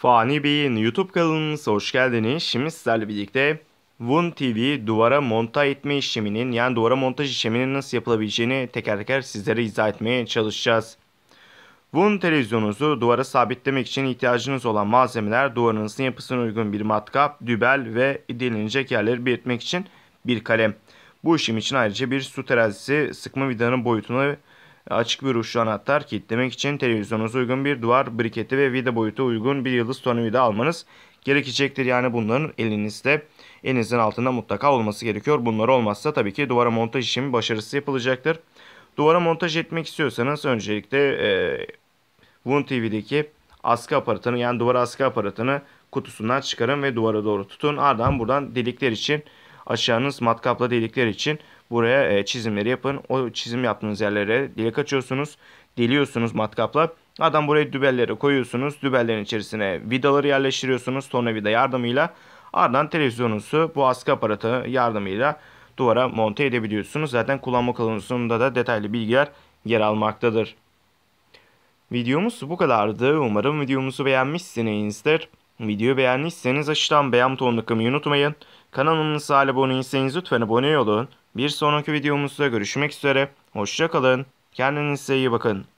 Fani Bey'in YouTube kanalımıza hoş geldiniz. Şimdi sizlerle birlikte Woon TV duvara monta etme işleminin, yani duvara montaj işleminin nasıl yapılabileceğini teker teker sizlere izah etmeye çalışacağız. Woon televizyonunuzu duvara sabitleme için ihtiyacınız olan malzemeler: duvarınızın yapısına uygun bir matkap, dübel ve delinecek yerleri belirtmek için bir kalem. Bu işlem için ayrıca bir su terazisi, sıkma vidanın boyutunu, açık bir uçlu anahtar, kilitlemek için televizyonunuza uygun bir duvar briketi ve vida boyutu uygun bir yıldız tornavida almanız gerekecektir. Yani bunların elinizin altında mutlaka olması gerekiyor. Bunlar olmazsa tabii ki duvara montaj işlemi başarısız yapılacaktır. Duvara montaj etmek istiyorsanız öncelikle Woon TV'deki askı aparatını, yani duvar askı aparatını kutusundan çıkarın ve duvara doğru tutun. Ardından buradan delikler için açacağınız matkapla delikler için buraya çizimleri yapın. O çizim yaptığınız yerlere delik açıyorsunuz. Deliyorsunuz matkapla. Ardından buraya dübelleri koyuyorsunuz. Dübellerin içerisine vidaları yerleştiriyorsunuz. Tornavida yardımıyla. Ardından televizyonunuzu bu askı aparatı yardımıyla duvara monte edebiliyorsunuz. Zaten kullanma kılavuzunda da detaylı bilgiler yer almaktadır. Videomuz bu kadardı. Umarım videomuzu beğenmişsinizdir. Videoyu beğendiyseniz aşağıdan beğen butonuna tıklamayı unutmayın. Kanalımıza abone değilseniz lütfen abone olun. Bir sonraki videomuzda görüşmek üzere. Hoşça kalın. Kendinize iyi bakın.